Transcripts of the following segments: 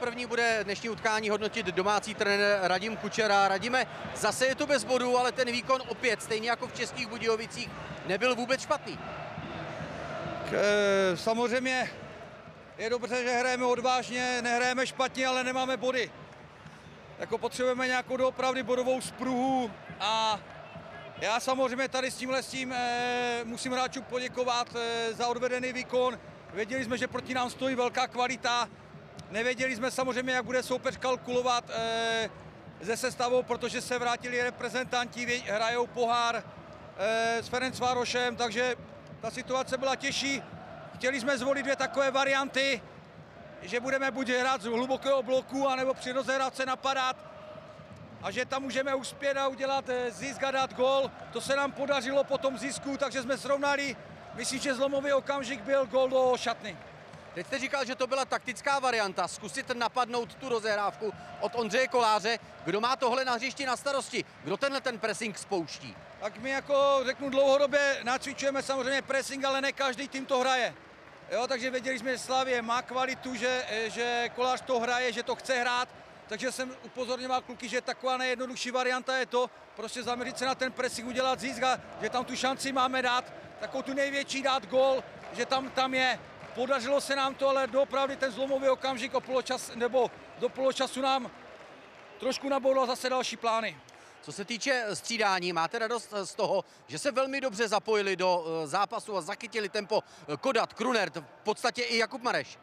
první bude dnešní utkání hodnotit domácí trenér Radim Kučera. Radime, zase je to bez bodů, ale ten výkon opět, stejně jako v Českých Budějovicích, nebyl vůbec špatný. Samozřejmě je dobře, že hrajeme odvážně, nehrajeme špatně, ale nemáme body. Jako potřebujeme nějakou doopravdy bodovou spruhu a já samozřejmě tady s tímhle musím hráčům poděkovat za odvedený výkon. Věděli jsme, že proti nám stojí velká kvalita. Nevěděli jsme samozřejmě, jak bude soupeř kalkulovat ze sestavou, protože se vrátili reprezentanti, hrajou pohár s Ferenc Várošem, takže ta situace byla těžší. Chtěli jsme zvolit dvě takové varianty, že budeme buď hrát z hlubokého bloku, anebo při rozehrace napadat a že tam můžeme uspět a udělat zisk a dát gól. To se nám podařilo po tom zisku, takže jsme srovnali. Myslím, že zlomový okamžik byl gól do šatny. Teď jste říkal, že to byla taktická varianta, zkusit napadnout tu rozehrávku od Ondřeje Koláře. Kdo má tohle na hřišti na starosti? Kdo tenhle ten pressing spouští? Tak my, jako řeknu, dlouhodobě nacvičujeme samozřejmě pressing, ale ne každý tým to hraje. Jo, takže věděli jsme, že Slavia má kvalitu, že Kolář to hraje, že to chce hrát. Takže jsem upozorňoval kluky, že taková nejjednodušší varianta je to, prostě zaměřit se na ten pressing, udělat zisk a že tam tu šanci máme dát, takovou tu největší dát gól, že tam je. Podařilo se nám to, ale doopravdy ten zlomový okamžik do poločasu nám trošku nabodlo zase další plány. Co se týče střídání, máte radost z toho, že se velmi dobře zapojili do zápasu a zachytili tempo Kodat, Krunert, v podstatě i Jakub Mareš?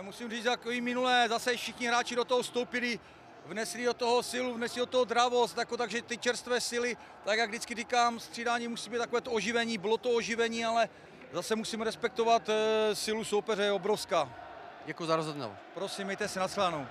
Musím říct, jako i minulé, zase všichni hráči do toho vstoupili, vnesli do toho silu, vnesli do toho dravost, jako, takže ty čerstvé sily, tak jak vždycky říkám, střídání musí být takové to oživení, bylo to oživení, ale zase musíme respektovat sílu soupeře, je obrovská. Děkuji za rozhodnou. Prosím, mějte se, na shledanou.